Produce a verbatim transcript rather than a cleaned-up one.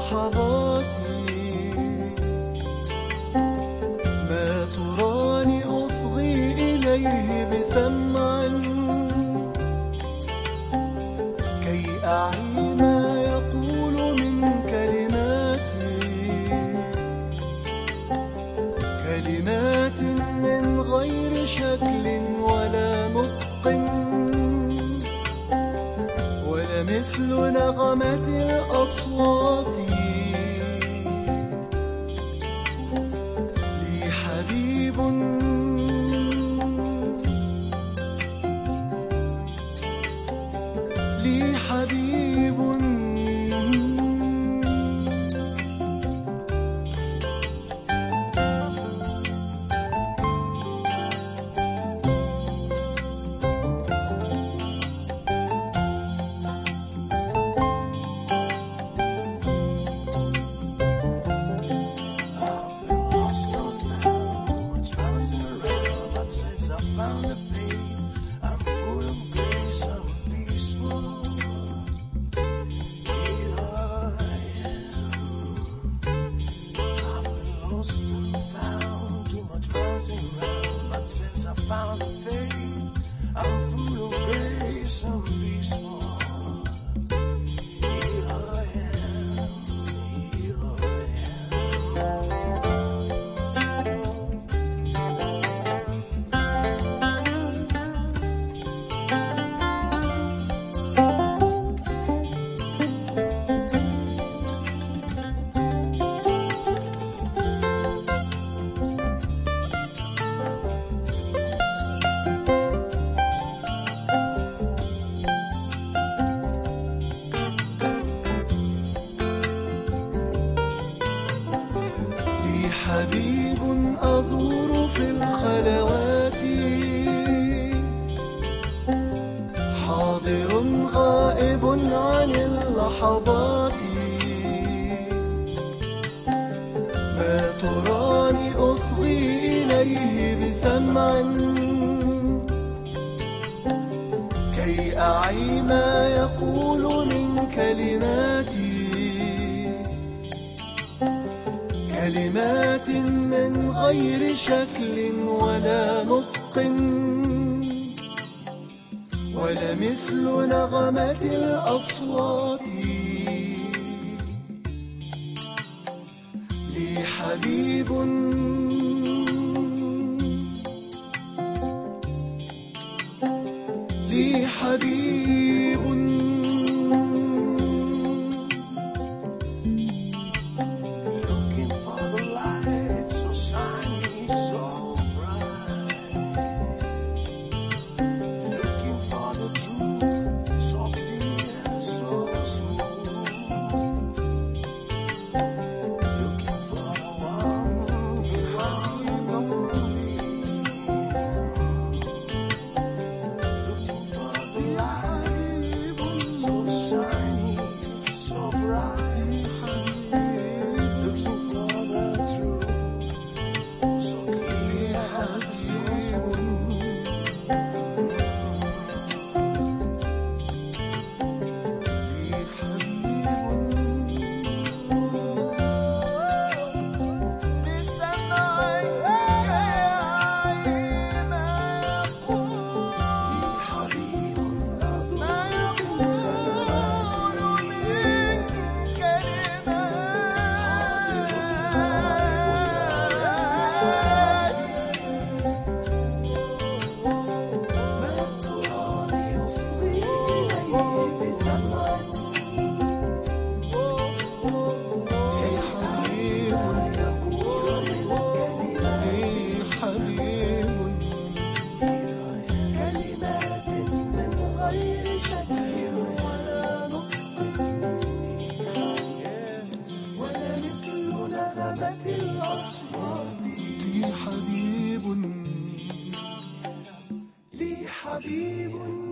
لحظاتي، ما تراني أصغي إليه بسمع كي أعي ما يقول من كلماتي، كلمات من غير شكل ولا نطق مثل نغمة الأصوات. لي حبيب لي حبيب كلمات من غير شكل ولا نطق ولا مثل نغمة الأصوات. لي حبيب لي حبيب لي حبيب